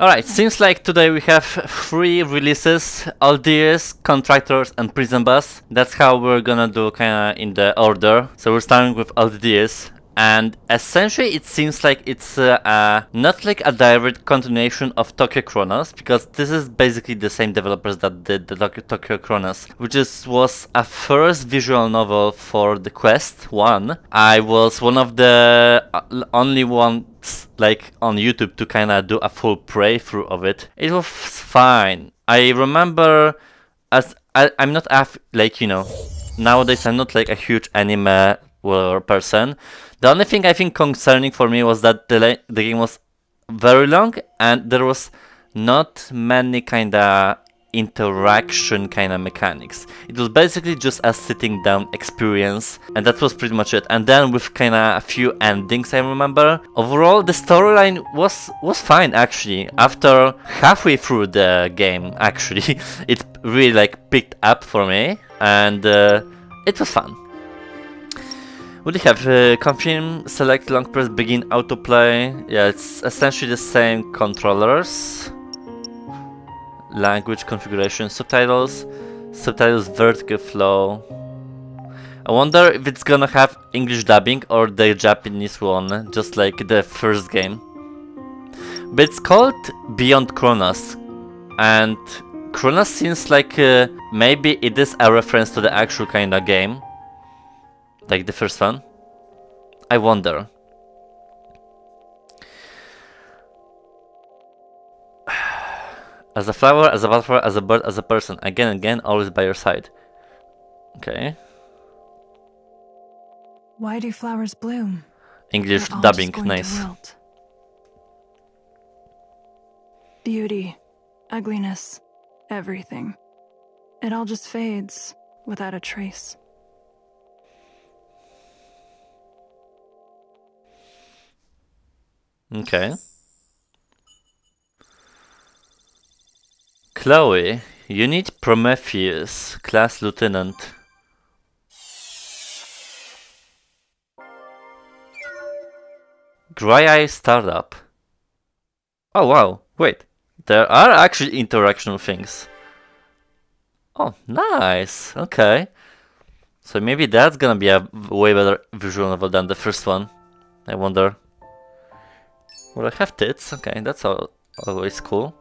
Alright, seems like today we have three releases: ALTDEUS, Contractors and Prison Bus. That's how we're gonna do kinda in the order. So we're starting with ALTDEUS. And essentially it seems like it's not like a direct continuation of Tokyo Chronos, because this is basically the same developers that did the Tokyo Chronos, which was a first visual novel for the Quest 1. I was one of the only ones like on YouTube to kinda do a full playthrough of it. It was fine. I remember as I'm not like, you know, nowadays I'm not like a huge anime person. The only thing I think concerning for me was that the game was very long and there was not many kinda interaction kinda mechanics. It was basically just a sitting down experience and that was pretty much it. And then with kinda a few endings I remember. Overall the storyline was fine actually. After halfway through the game actually it really like picked up for me and it was fun. What do you have? Confirm, select, long press, begin, autoplay. Yeah, it's essentially the same controllers. Language, configuration, subtitles. Subtitles, vertical flow. I wonder if it's gonna have English dubbing or the Japanese one, just like the first game. But it's called Beyond Chronos. And Chronos seems like maybe it is a reference to the actual kind of game. Like the first one? I wonder. As a flower, as a butterfly, as a bird, as a person. Again and again, always by your side. Okay. Why do flowers bloom? English dubbing, nice. Beauty, ugliness, everything. It all just fades without a trace. Okay. Chloe, you need Prometheus, class lieutenant. Dry Eye Startup. Oh wow, wait. There are actually interactional things. Oh, nice. Okay. So maybe that's gonna be a way better visual novel than the first one. I wonder. Well, I have tits, okay, that's all, always cool.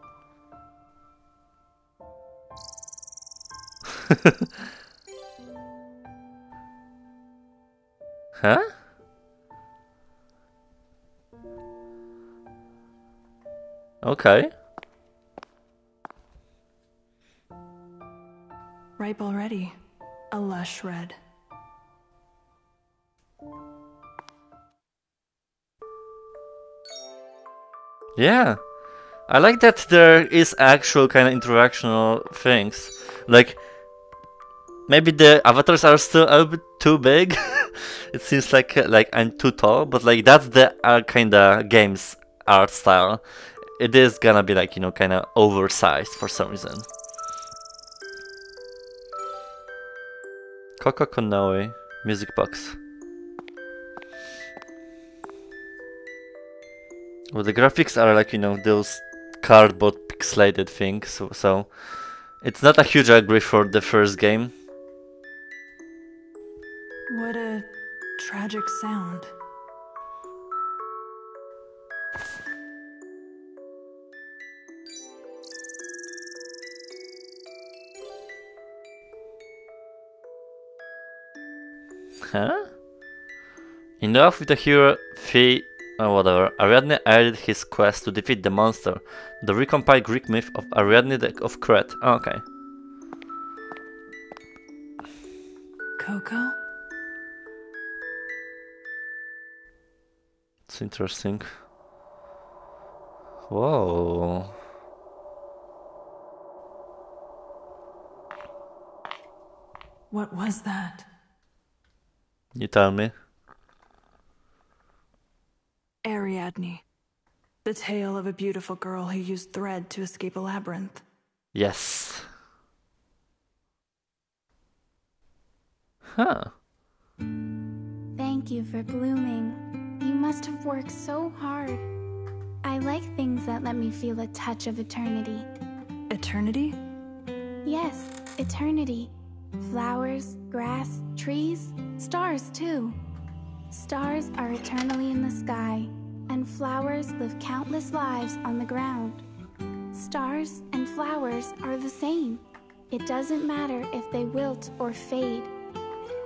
Huh? Okay. Ripe already, a lush red. Yeah, I like that there is actual kind of interactional things. Like, maybe the avatars are still a bit too big. It seems like I'm too tall, but like that's the kind of game's art style. It is gonna be like, you know, kind of oversized for some reason. Coco Konoe, music box. Well, the graphics are like, you know, those cardboard pixelated things, so it's not a huge upgrade for the first game. What a tragic sound. Huh? Enough with the hero fee. Oh, whatever. Ariadne aided his quest to defeat the monster, the recompiled Greek myth of Ariadne of Crete. Oh, okay. Coco? It's interesting. Whoa. What was that? You tell me. Ariadne, the tale of a beautiful girl who used thread to escape a labyrinth. Yes. Huh. Thank you for blooming. You must have worked so hard. I like things that let me feel a touch of eternity. Eternity? Yes, eternity. Flowers, grass, trees, stars too. Stars are eternally in the sky, and flowers live countless lives on the ground. Stars and flowers are the same. It doesn't matter if they wilt or fade,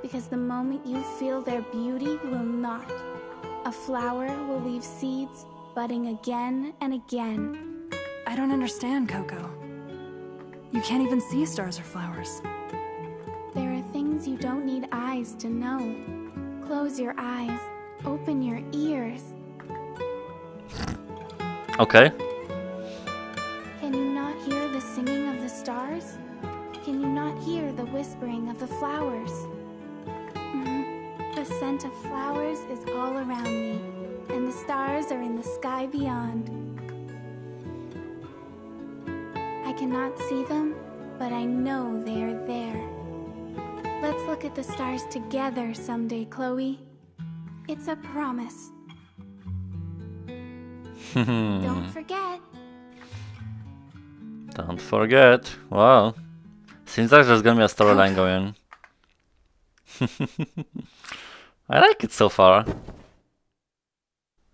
because the moment you feel their beauty will not. A flower will leave seeds, budding again and again. I don't understand, Coco. You can't even see stars or flowers. There are things you don't need eyes to know. Close your eyes, open your ears. Okay. Can you not hear the singing of the stars? Can you not hear the whispering of the flowers? The scent of flowers is all around me, and the stars are in the sky beyond. I cannot see them, but I know they are there. Let's look at the stars together someday, Chloe. It's a promise. Don't forget. Don't forget. Wow. Seems like there's gonna be a storyline going. I like it so far.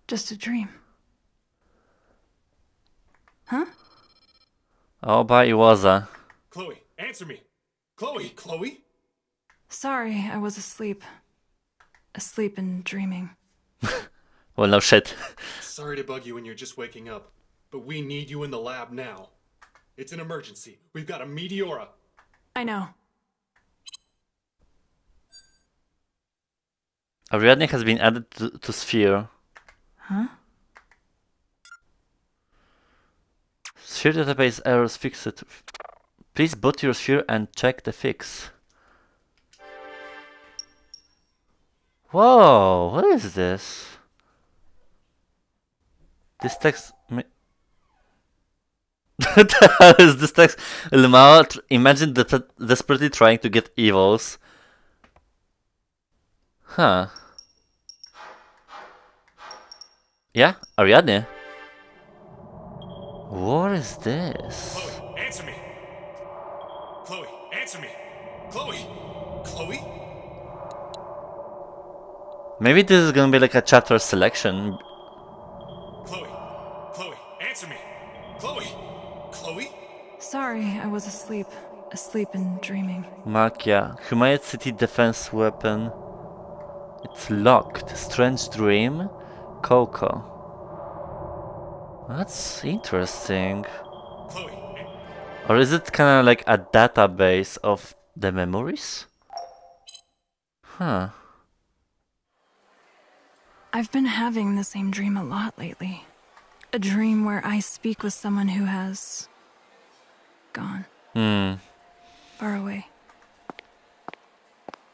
Just a dream. Huh? Oh, by Iwaza. Chloe, answer me. Chloe, Chloe? Sorry, I was asleep. Asleep and dreaming. Well, no shit. Sorry to bug you when you're just waking up, but we need you in the lab now. It's an emergency. We've got a meteora. I know. Ariadne has been added to Sphere. Huh? Sphere database errors fixed. Please boot your Sphere and check the fix. Whoa, what is this? This text... What the hell is this text? Lemao imagine desperately trying to get evils. Huh. Yeah, Ariadne. What is this? Chloe, answer me. Chloe, answer me. Chloe, Chloe. Maybe this is gonna be like a chapter selection. Chloe, Chloe, answer me. Chloe, Chloe. Sorry, I was asleep and dreaming. Machia, Humanoid City defense weapon. It's locked. Strange dream, Coco. That's interesting. Chloe. Or is it kind of like a database of the memories? Huh. I've been having the same dream a lot lately. A dream where I speak with someone who has gone. Far away.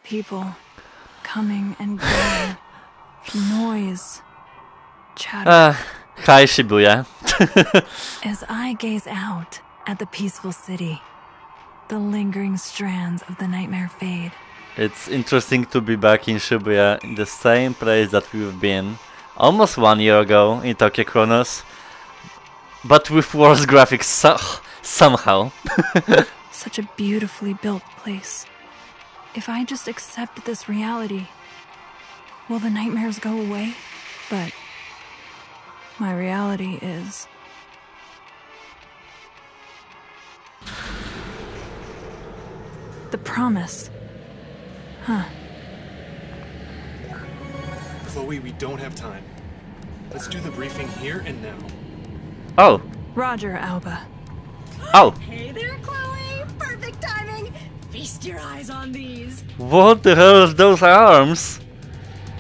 People. Coming and going, noise, chatter. Hi, Shibuya. As I gaze out at the peaceful city, the lingering strands of the nightmare fade. It's interesting to be back in Shibuya, in the same place that we've been almost 1 year ago in Tokyo Chronos, but with worse graphics somehow. Such a beautifully built place. If I just accept this reality, will the nightmares go away? But my reality is... the promise. Huh. Chloe, we don't have time. Let's do the briefing here and now. Oh. Roger, Alba. Oh. Hey there, Chloe. Perfect timing. Feast your eyes on these. What the hell are those arms?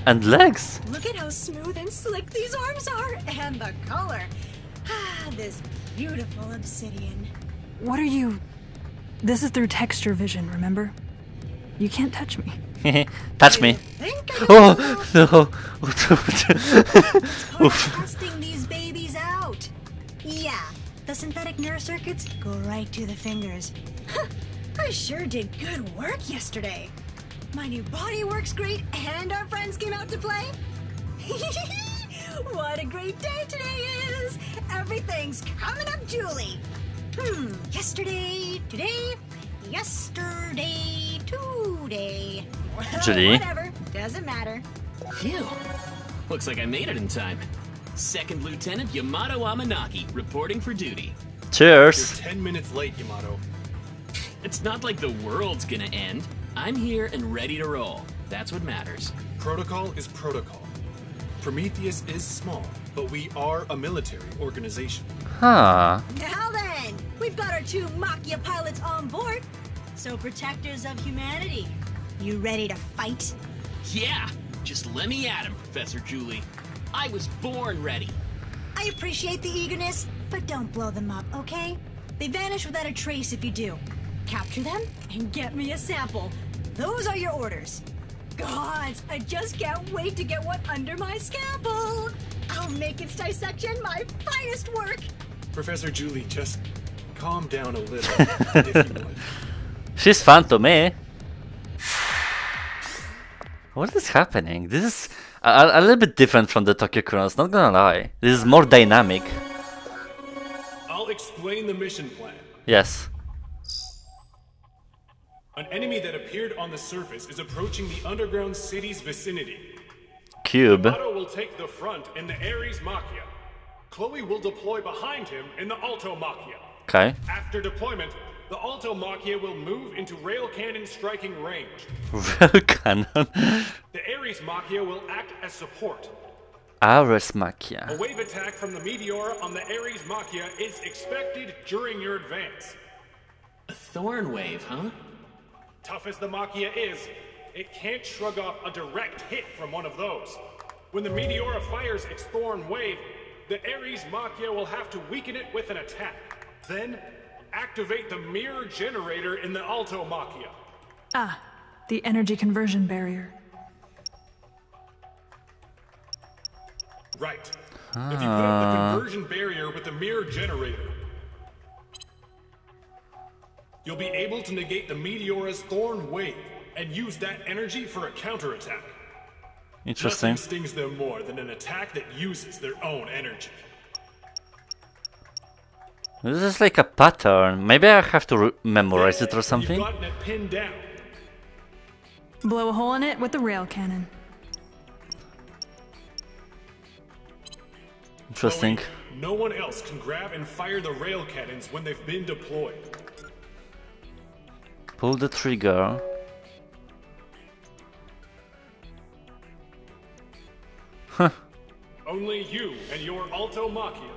And legs? Look at how smooth and slick these arms are, and the color. Ah, this beautiful obsidian. What are you... This is through texture vision, remember? You can't touch me. Touch me. Oh, no. Oof. Testing these babies out. Yeah, the synthetic nerve circuits go right to the fingers. I sure did good work yesterday. My new body works great, and our friends came out to play. What a great day today is! Everything's coming up, Julie. Yesterday, today, yesterday, today. Well, whatever, doesn't matter. Phew. Looks like I made it in time. Second Lieutenant Yamato Amanagi reporting for duty. Cheers. You're 10 minutes late, Yamato. It's not like the world's gonna end. I'm here and ready to roll. That's what matters. Protocol is protocol. Prometheus is small, but we are a military organization. Huh. Now then, we've got our two Machia pilots on board. So protectors of humanity, you ready to fight? Yeah, just let me at him, Professor Julie. I was born ready. I appreciate the eagerness, but don't blow them up, okay? They vanish without a trace if you do. Capture them and get me a sample. Those are your orders. Gods, I just can't wait to get one under my scalpel. I'll make its dissection my finest work. Professor Julie, just calm down a little. If you would. She's fun to me. What is happening? This is a little bit different from the Tokyo Chronos, not gonna lie. This is more dynamic. I'll explain the mission plan. Yes. An enemy that appeared on the surface is approaching the underground city's vicinity. Cube. Otto will take the front in the Aries Machia. Chloe will deploy behind him in the Alto Machia. Okay. After deployment, the Alto Machia will move into rail cannon striking range. Rail cannon? The Aries Machia will act as support. Aries Machia. A wave attack from the meteor on the Aries Machia is expected during your advance. A thorn wave, huh? Tough as the Machia is, it can't shrug off a direct hit from one of those. When the Meteora fires its Thorn Wave, the Aries Machia will have to weaken it with an attack. Then, activate the mirror generator in the Alto Machia. Ah, the energy conversion barrier. Right. If you put up the conversion barrier with the mirror generator, you'll be able to negate the Meteora's Thorn Wave and use that energy for a counterattack. Interesting. Nothing stings them more than an attack that uses their own energy. This is like a pattern. Maybe I have to memorize it or something. You've gotten it pinned down. Blow a hole in it with the rail cannon. Interesting. Chloe, no one else can grab and fire the rail cannons when they've been deployed. Pull the trigger. Huh. Only you and your Alto Machia.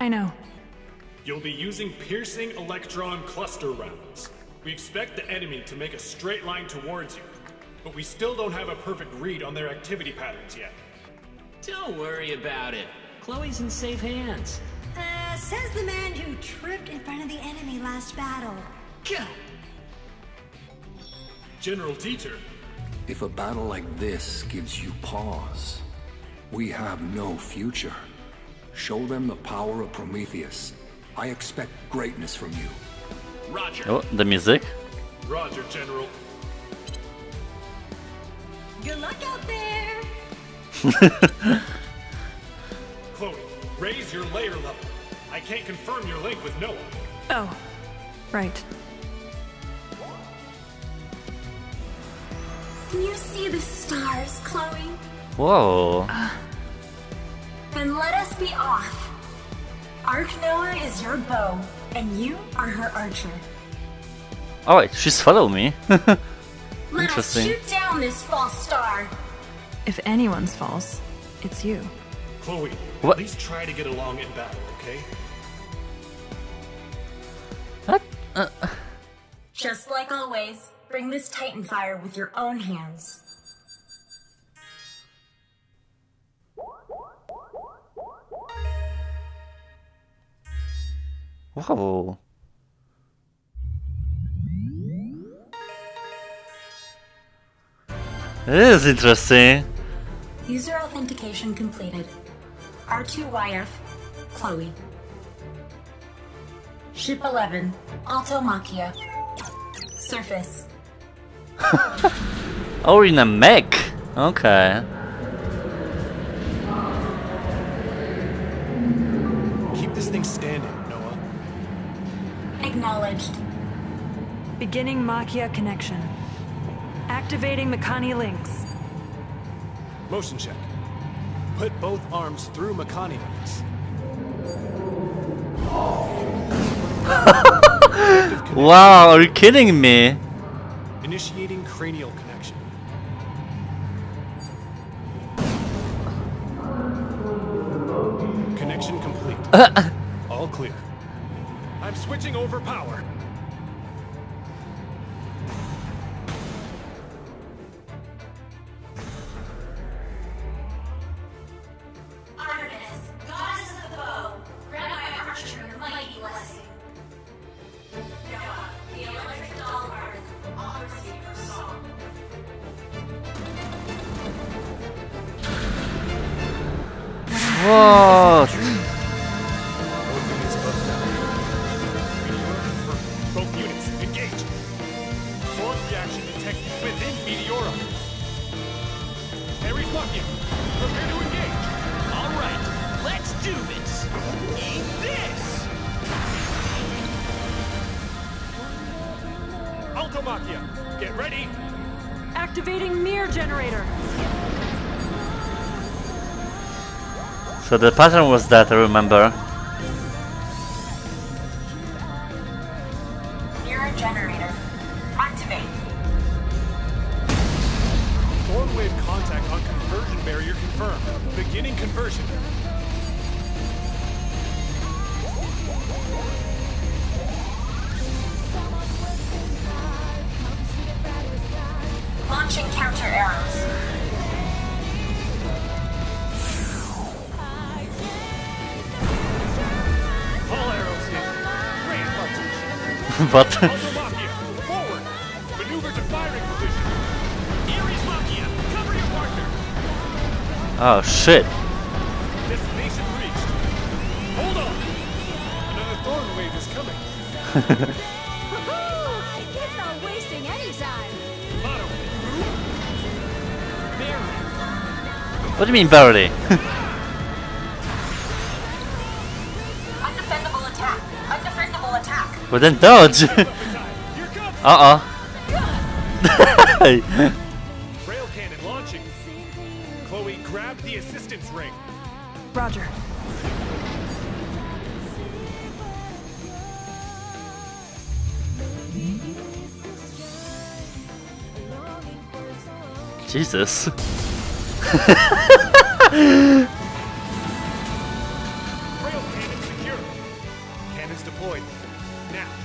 I know. You'll be using Piercing Electron Cluster Rounds. We expect the enemy to make a straight line towards you, but we still don't have a perfect read on their activity patterns yet. Don't worry about it. Chloe's in safe hands. Says the man who tripped in front of the enemy last battle. Go! General Dieter. If a battle like this gives you pause, we have no future. Show them the power of Prometheus. I expect greatness from you. Roger. Oh, the music. Roger, General. Good luck out there. Chloe, raise your layer level. I can't confirm your link with Noah. Oh, right. Can you see the stars, Chloe? Whoa. Then let us be off. Ark Noah is your bow, and you are her archer. Alright, she's followed me. Let us shoot down this false star. If anyone's false, it's you. Chloe, what? At least try to get along in battle, okay? What? Just like always. Bring this Titan fire with your own hands. Whoa. It is interesting. User authentication completed. R2YF, Chloe. Ship 11, Alto Machia. Surface. Oh, in a mech. Okay. Acknowledged. Beginning Machia connection. Activating Makani links. Motion check. Put both arms through Makani links. Wow, are you kidding me? Initiating cranial connection. Connection complete. All clear. I'm switching over power. So the pattern was that, I remember. Mirror generator. Activate. Thorn wave contact on conversion barrier confirmed. Beginning conversion. Launching counter arrows. But forward. Maneuver to firing position. Aries Machia, cover your partner. Oh shit. Destination reached. Hold on. Another thorn wave is coming. It's not wasting any time. What do you mean barely? But then dodge! Rail cannon launching. Chloe, grab the assistance ring. Roger. Jesus.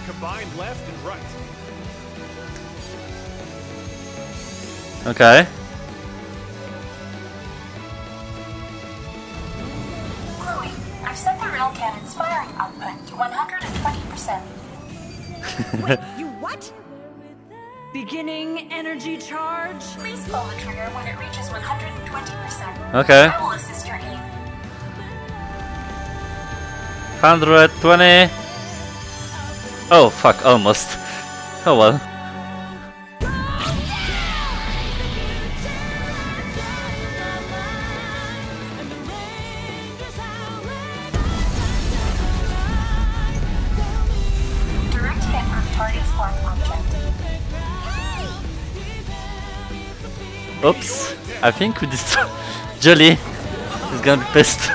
Combined left and right. Okay. Chloe, I've set the rail cannon's firing output to 120%. Wait, you what? Beginning energy charge. Please pull the trigger when it reaches 120%. Okay. I will assist your aim. 120. Oh fuck, almost. Oh well. Direct hit on target spawn object. Oops, I think we destroyed. Jolly is gonna be pissed.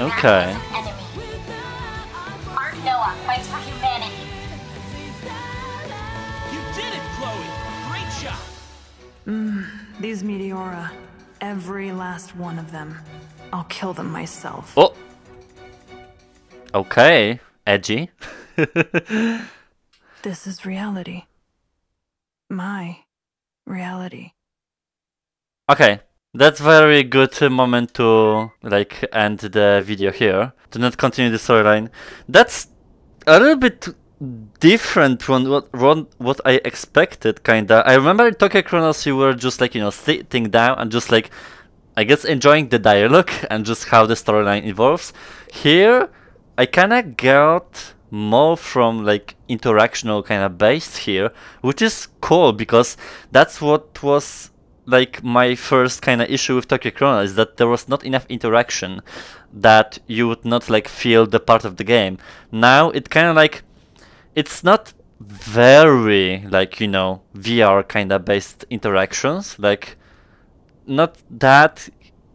Okay. Ark Noah fights for humanity. You did it, Chloe. Great shot. These meteora, every last one of them. I'll kill them myself. Oh. Okay, edgy. This is reality. My reality. Okay. That's very good moment to like end the video here. Do not continue the storyline. That's a little bit different from what I expected, kinda. I remember in Tokyo Chronos you were just like, you know, sitting down and just like, I guess, enjoying the dialogue and just how the storyline evolves. Here I kinda got more from like interactional kind of based here, which is cool because that's what was like my first kind of issue with Tokyo Chronos, is that there was not enough interaction that you would not like feel the part of the game. Now it kind of like, it's not very like, you know, VR kind of based interactions, like not that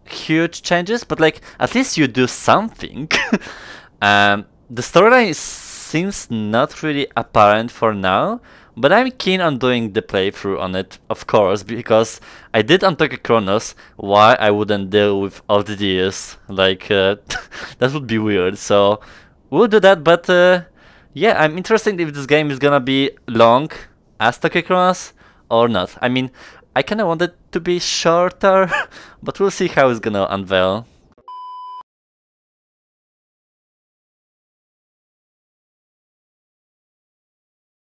huge changes, but like at least you do something. The storyline seems not really apparent for now, but I'm keen on doing the playthrough on it, of course, because I did on Tokyo Chronos, why I wouldn't deal with ALTDEUS, like, that would be weird, so we'll do that, but yeah, I'm interested if this game is gonna be long as Tokyo Chronos or not. I mean, I kinda want it to be shorter, but we'll see how it's gonna unveil.